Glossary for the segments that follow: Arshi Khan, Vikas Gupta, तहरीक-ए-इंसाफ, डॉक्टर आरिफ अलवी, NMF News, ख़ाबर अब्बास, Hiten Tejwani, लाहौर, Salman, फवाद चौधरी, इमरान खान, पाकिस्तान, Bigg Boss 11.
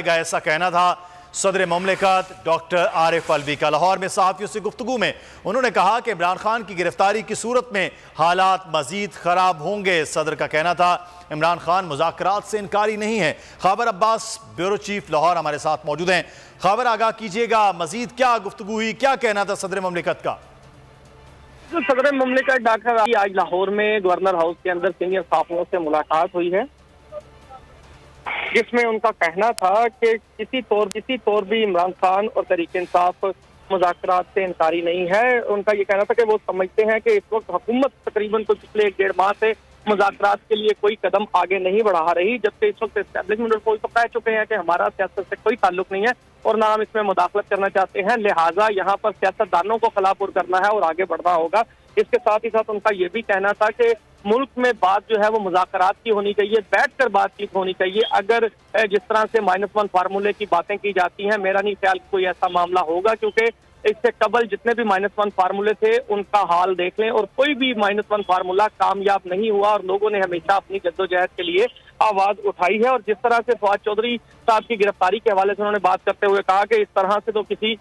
ऐसा कहना था सदर ममलिकत डॉक्टर आरिफ अलवी का। लाहौर में सहाफ़ियों से गुफ्तगू में उन्होंने कहा कि इमरान खान की गिरफ्तारी की सूरत में हालात मज़ीद ख़राब होंगे। सदर का कहना था इमरान खान मुज़ाकरात से इनकारी नहीं है। ख़ाबर अब्बास ब्यूरो चीफ लाहौर हमारे साथ मौजूद हैं। ख़ाबर, आगाह कीजिएगा मज़ीद क्या गुफ्तगू हुई, क्या कहना था सदर ममलिकत का? सदर ममलिकत डॉक्टर आज लाहौर में गवर्नर हाउस के अंदर सीनियर सहाफ़ियों से मुलाकात हुई है, जिसमें उनका कहना था कि किसी तौर भी इमरान खान और तहरीक-ए-इंसाफ मुज़ाकरात से इनकारी नहीं है। उनका ये कहना था कि वो समझते हैं कि इस वक्त हुकूमत तकरीबन तो पिछले एक डेढ़ माह से मुज़ाकरात के लिए कोई कदम आगे नहीं बढ़ा रही, जबकि इस वक्त इस्टेब्लिशमेंट और फौज तो कह चुके हैं कि हमारा सियासत से कोई ताल्लुक नहीं है और ना हम इसमें मुदाखलत करना चाहते हैं। लिहाजा यहाँ पर सियासतदानों को खिलाफुर करना है और आगे बढ़ना होगा। इसके साथ ही साथ उनका ये भी कहना था कि मुल्क में बात जो है वो मुज़ाकरात की होनी चाहिए, बैठकर बातचीत होनी चाहिए। अगर जिस तरह से -1 फार्मूले की बातें की जाती हैं, मेरा नहीं ख्याल कोई ऐसा मामला होगा, क्योंकि इससे कबल जितने भी -1 फार्मूले थे उनका हाल देख लें और कोई भी -1 फार्मूला कामयाब नहीं हुआ और लोगों ने हमेशा अपनी जद्दोजहद के लिए आवाज उठाई है। और जिस तरह से फवाद चौधरी साहब की गिरफ्तारी के हवाले से उन्होंने बात करते हुए कहा कि इस तरह से तो किसी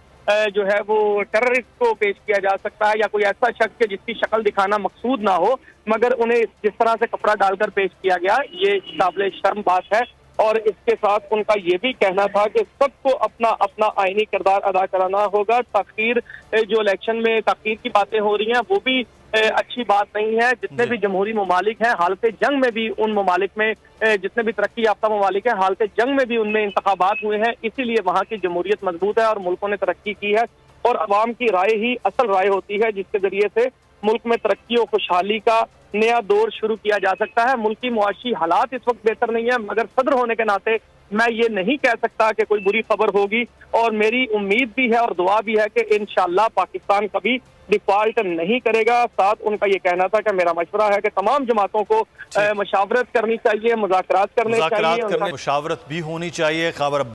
जो है वो टेररिस्ट को पेश किया जा सकता है या कोई ऐसा शख्स के जिसकी शक्ल दिखाना मकसूद ना हो, मगर उन्हें जिस तरह से कपड़ा डालकर पेश किया गया ये काबिल शर्म बात है। और इसके साथ उनका ये भी कहना था कि सबको अपना अपना आईनी किरदार अदा कराना होगा। तखीर जो इलेक्शन में तखीर की बातें हो रही हैं वो भी अच्छी बात नहीं है। जितने भी जमहूरी ममालिक हैं हालत जंग में भी उन ममालिक में जितने भी तरक्की याफ्ता ममालिक हैं हालत जंग में भी उनमें इंतखाबात हुए हैं, इसीलिए वहाँ की जमहूरियत मजबूत है और मुल्कों ने तरक्की की है और अवाम की राय ही असल राय होती है, जिसके जरिए से मुल्क में तरक्की और खुशहाली का नया दौर शुरू किया जा सकता है। मुल्क की मुआशी हालात इस वक्त बेहतर नहीं है, मगर सदर होने के नाते मैं ये नहीं कह सकता कि कोई बुरी खबर होगी और मेरी उम्मीद भी है और दुआ भी है कि इंशाअल्लाह पाकिस्तान कभी डिफॉल्ट नहीं करेगा। साथ उनका ये कहना था कि मेरा मशवरा है कि तमाम जमातों को मुशावरत करनी चाहिए, मुज़ाकरात करने चाहिए, मुशावरत भी होनी चाहिए। खबर